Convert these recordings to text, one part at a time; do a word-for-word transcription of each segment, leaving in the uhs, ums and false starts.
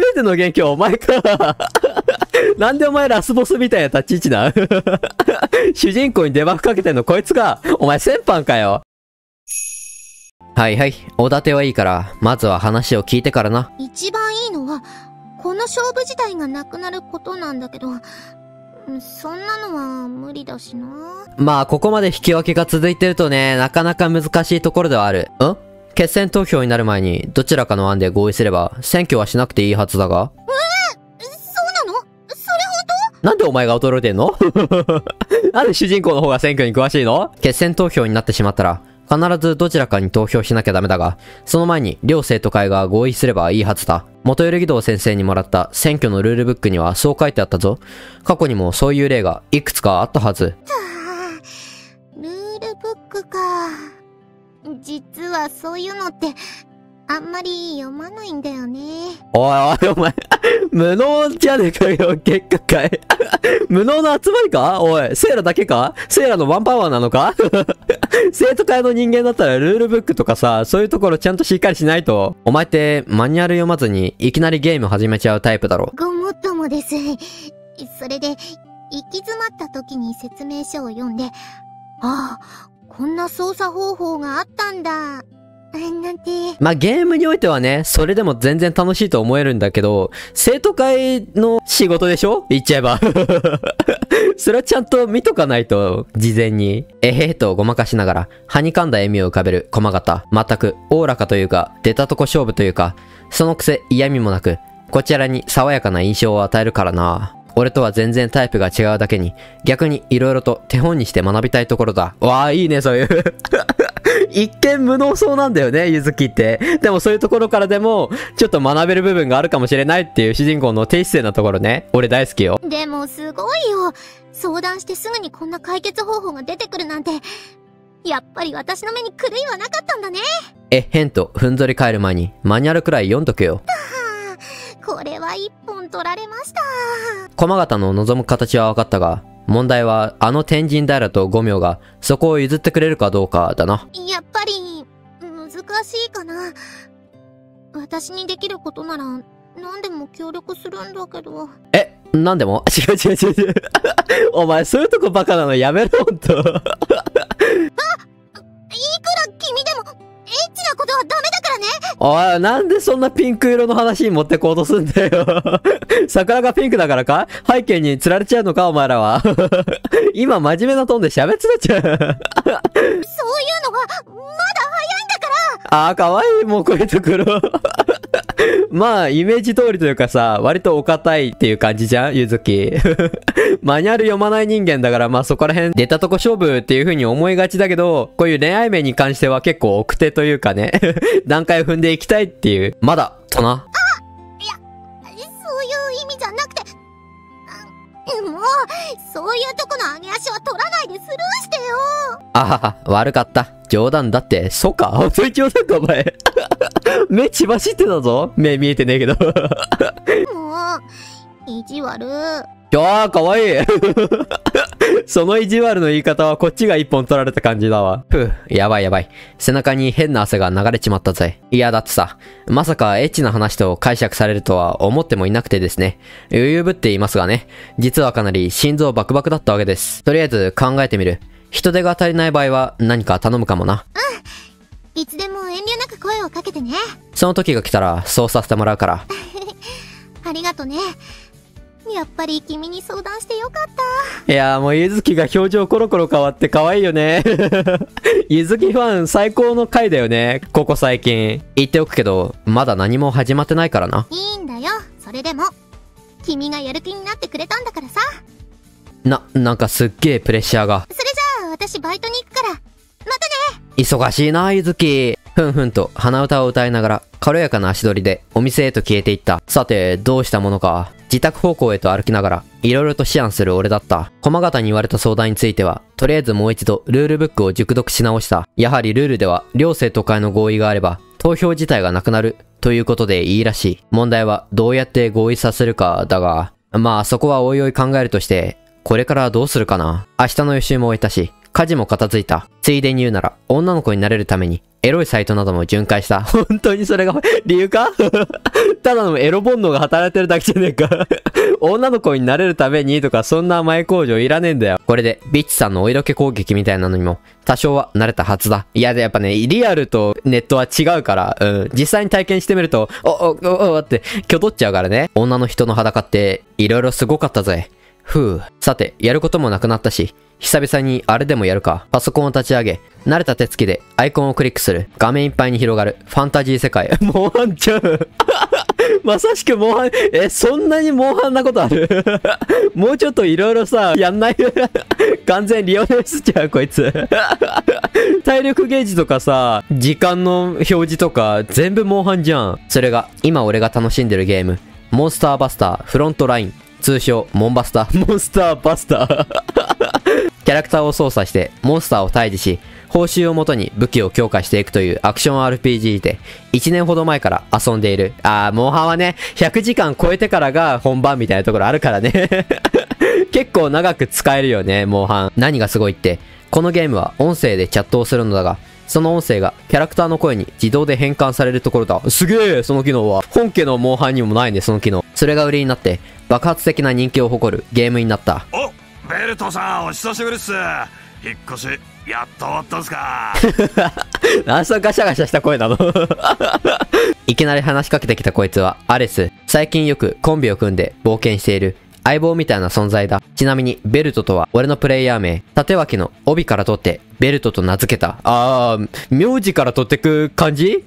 すべての元気はお前か。なんでお前ラスボスみたいな立ち位置な。主人公にデバフかけてんのこいつか。お前先般かよ。はいはい、おだてはいいから、まずは話を聞いてからな。一番いいのは、この勝負自体がなくなることなんだけど、そんなのは無理だしな。まあ、ここまで引き分けが続いてるとね、なかなか難しいところではある。ん？決選投票になる前に、どちらかの案で合意すれば、選挙はしなくていいはずだが。えー、そうなの？それ本当？なんでお前が驚いてんの？なんで主人公の方が選挙に詳しいの？決選投票になってしまったら、必ずどちらかに投票しなきゃダメだが、その前に両生徒会が合意すればいいはずだ。元より義堂先生にもらった選挙のルールブックにはそう書いてあったぞ。過去にもそういう例がいくつかあったはず。はあ、ルールブックか。実はそういうのって、あんまり読まないんだよね。おいおいお前、無能じゃねえかよ、結果かい。無能の集まりかおい、セイラだけかセイラのワンパワーなのか生徒会の人間だったらルールブックとかさ、そういうところちゃんとしっかりしないと。お前ってマニュアル読まずにいきなりゲーム始めちゃうタイプだろ。ごもっともです。それで、行き詰まった時に説明書を読んで、ああ、こんな操作方法があったんだ。なんて。まあ、ゲームにおいてはね、それでも全然楽しいと思えるんだけど、生徒会の仕事でしょ？言っちゃえば。それはちゃんと見とかないと、事前に。えへへとごまかしながら、はにかんだ笑みを浮かべる駒形。全く、おおらかというか、出たとこ勝負というか、そのくせ嫌味もなく、こちらに爽やかな印象を与えるからな。俺とは全然タイプが違うだけに、逆に色々と手本にして学びたいところだ。わあ、いいね、そういう。一見無能そうなんだよね、ゆずきって。でもそういうところからでも、ちょっと学べる部分があるかもしれないっていう主人公の低姿勢なところね。俺大好きよ。でもすごいよ。相談してすぐにこんな解決方法が出てくるなんて。やっぱり私の目に狂いはなかったんだね。えっへんとふんぞり返る前に、マニュアルくらい読んどけよ。これは一本取られました。駒形の望む形は分かったが、問題はあの天神平と五明がそこを譲ってくれるかどうかだな。やっぱり難しいかな。私にできることなら何でも協力するんだけど。え、何でも？違う違う違う違う。お前そういうとこバカなのやめろほんと。あ、いくら君でもエッチなことはダメだ。おい、なんでそんなピンク色の話に持ってこうとすんだよ。桜がピンクだからか？背景に釣られちゃうのかお前らは。今真面目なトーンで喋ってちゃう。そういうのが、まだ早いんだから。ああ、かわいい、もうこういうところ。まあ、イメージ通りというかさ、割とお堅いっていう感じじゃんゆずき。マニュアル読まない人間だから、まあそこら辺出たとこ勝負っていう風に思いがちだけど、こういう恋愛面に関しては結構奥手というかね、段階を踏んでいきたいっていう、まだ、とな。あ、いや、そういう意味じゃなくて、もう、そういうとこの上げ足は取らないでスルーしてよ。あはは、悪かった。冗談だって、そうか？それ冗談かお前。目血走ってたぞ。目見えてねえけど。もう、意地悪。いやー、かわいいその意地悪の言い方はこっちが一本取られた感じだわ。ふぅ、やばいやばい。背中に変な汗が流れちまったぜ。いやだってさ、まさかエッチな話と解釈されるとは思ってもいなくてですね。余裕ぶっていますがね。実はかなり心臓バクバクだったわけです。とりあえず考えてみる。人手が足りない場合は何か頼むかもな。うん。いつでも遠慮なく声をかけてね。その時が来たらそうさせてもらうから。ありがとね。やっぱり君に相談してよかった。いやーもうゆずきが表情コロコロ変わって可愛いよね。ゆずきファン最高の回だよね。ここ最近。言っておくけど、まだ何も始まってないからな。いいんだよ、それでも。君がやる気になってくれたんだからさ。な、なんかすっげープレッシャーが。それじゃあ私バイトに行くから。またね。忙しいな、ゆずき。ふんふんと鼻歌を歌いながら、軽やかな足取りでお店へと消えていった。さて、どうしたものか。自宅方向へと歩きながら、いろいろと思案する俺だった。駒形に言われた相談については、とりあえずもう一度ルールブックを熟読し直した。やはりルールでは、両生徒会の合意があれば、投票自体がなくなる、ということでいいらしい。問題はどうやって合意させるか、だが、まあそこはおいおい考えるとして、これからどうするかな。明日の予習も終えたし、家事も片付いた。ついでに言うなら、女の子になれるために、エロいサイトなども巡回した。本当にそれが理由かただのエロ煩悩が働いてるだけじゃねえか。女の子になれるためにとか、そんな甘い工場いらねえんだよ。これで、ビッチさんのお色気攻撃みたいなのにも、多少は慣れたはずだ。いや、やっぱね、リアルとネットは違うから、うん。実際に体験してみると、お、お、お、おって、きょとっちゃうからね。女の人の裸って、いろいろすごかったぜ。ふう。さて、やることもなくなったし、久々にあれでもやるか。パソコンを立ち上げ、慣れた手つきでアイコンをクリックする。画面いっぱいに広がるファンタジー世界。モンハンちゃうまさしくモンハン、え、そんなにモンハンなことあるもうちょっといろいろさ、やんない完全リオネスちゃう、こいつ。体力ゲージとかさ、時間の表示とか、全部モンハンじゃん。それが、今俺が楽しんでるゲーム。モンスターバスターフロントライン。通称、モンバスタ。モンスターバスタ。キャラクターを操作して、モンスターを退治し、報酬をもとに武器を強化していくというアクション アールピージー で、いちねんほど前から遊んでいる。あー、モンハンはね、ひゃくじかん超えてからが本番みたいなところあるからね。結構長く使えるよね、モンハン。何がすごいって、このゲームは音声でチャットをするのだが、その音声がキャラクターの声に自動で変換されるところだ。すげえ、その機能は。本家のモンハンにもないね、その機能。それが売りになって、爆発的な人気を誇るゲームになった。お、ベルトさん、お久しぶりっす。引っ越し、やっと終わったんすか。あんさガシャガシャした声なのいきなり話しかけてきたこいつは、アレス。最近よくコンビを組んで冒険している。相棒みたいな存在だ。ちなみに、ベルトとは、俺のプレイヤー名、縦脇の帯から取って、ベルトと名付けた。あー、名字から取ってく感じ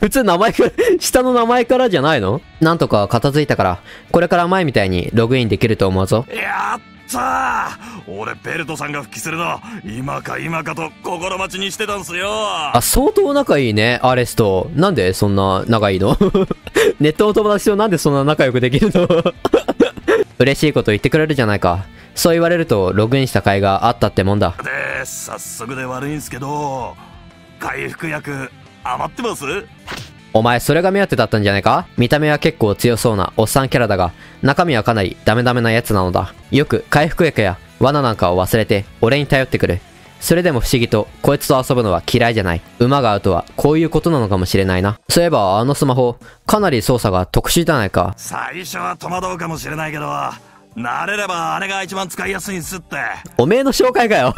普通名前から、下の名前からじゃないの？なんとか片付いたから、これから前みたいにログインできると思うぞ。やったー！俺、ベルトさんが復帰するの、今か今かと心待ちにしてたんすよ。あ、相当仲いいね、アレスと。なんでそんな仲いいのネットの友達となんでそんな仲良くできるの嬉しいこと言ってくれるじゃないか。そう言われると、ログインした甲斐があったってもんだ。で、早速で悪いんすけど、回復薬、余ってます？お前、それが目当てだったんじゃないか？見た目は結構強そうなおっさんキャラだが、中身はかなりダメダメなやつなのだ。よく回復薬や罠なんかを忘れて、俺に頼ってくる。それでも不思議と、こいつと遊ぶのは嫌いじゃない。馬が合うとは、こういうことなのかもしれないな。そういえば、あのスマホ、かなり操作が特殊じゃないか。最初は戸惑うかもしれないけど、慣れればあれが一番使いやすいんすって。おめえの紹介かよ。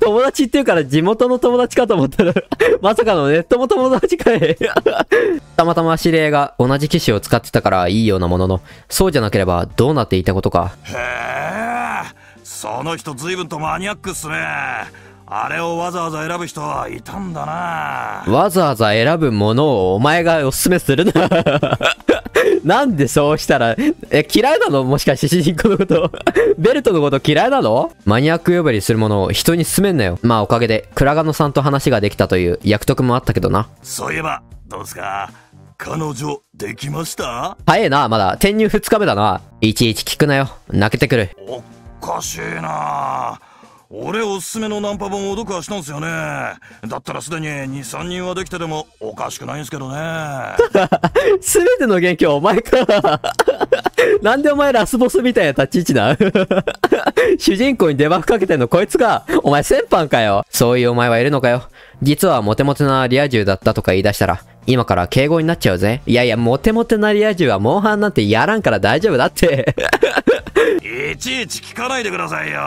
友達っていうから地元の友達かと思ったら、まさかのネットも友達かい。たまたま知り合いが同じ機種を使ってたからいいようなものの、そうじゃなければどうなっていたことか。へえ。その人随分とマニアックっすね。あれをわざわざ選ぶ人はいたんだな。わざわざ選ぶものをお前がおすすめするななんでそうしたら、え、嫌いなの？もしかして主人公のことベルトのこと嫌いなの？マニアック呼ばわりするものを人に勧めんなよ。まあおかげでクラガノさんと話ができたという役得もあったけどな。そういえばどうですか、彼女できました？早いな、まだ転入ふつかめだな。いちいち聞くなよ、泣けてくる。おおかしいなあ。俺おすすめのナンパ本を読破したんすよね。だったらすでににさんにんはできててもおかしくないんすけどねすべての元気はお前かなんでお前ラスボスみたいな立ち位置な主人公にデバフかけてんのこいつか。お前先般かよ。そういうお前はいるのかよ。実はモテモテなリア充だったとか言い出したら今から敬語になっちゃうぜ。いやいや、モテモテなリア充はモンハンなんてやらんから大丈夫だっていちいち聞かないでくださいよ。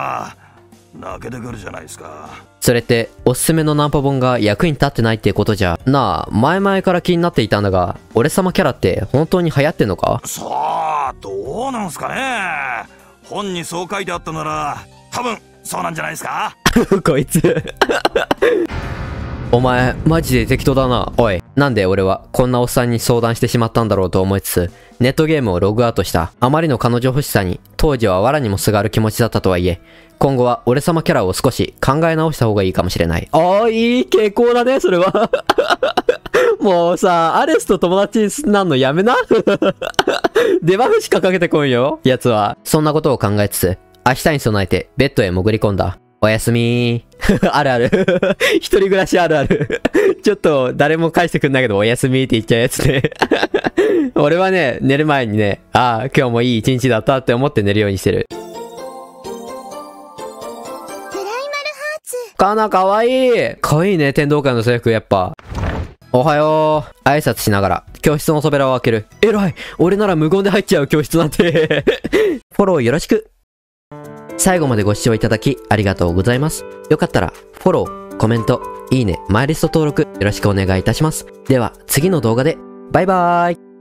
泣けてくるじゃないですか。それっておすすめのナンパ本が役に立ってないってことじゃなあ。前々から気になっていたんだが、俺様キャラって本当に流行ってんのか。さあどうなんすかね。本にそう書いてあったなら多分そうなんじゃないですかこいつお前マジで適当だな。おい、なんで俺はこんなおっさんに相談してしまったんだろうと思いつつ、ネットゲームをログアウトした。あまりの彼女欲しさに当時は藁にもすがる気持ちだったとはいえ、今後は俺様キャラを少し考え直した方がいいかもしれない。ああ、いい傾向だねそれはもうさ、アレスと友達になんのやめなデバフしかかけてこんよ奴は。そんなことを考えつつ、明日に備えてベッドへ潜り込んだ。おやすみー。あるある。一人暮らしあるある。ちょっと誰も返してくんないけど、おやすみーって言っちゃうやつね。俺はね、寝る前にね、ああ、今日もいい一日だったって思って寝るようにしてる。魚かわいい。かわいいね、天道会の制服、やっぱ。おはよう。挨拶しながら、教室の扉を開ける。えらい。俺なら無言で入っちゃう、教室なんて。フォローよろしく。最後までご視聴いただき、ありがとうございます。よかったら、フォロー、コメント、いいね、マイリスト登録、よろしくお願いいたします。では、次の動画で。バイバーイ。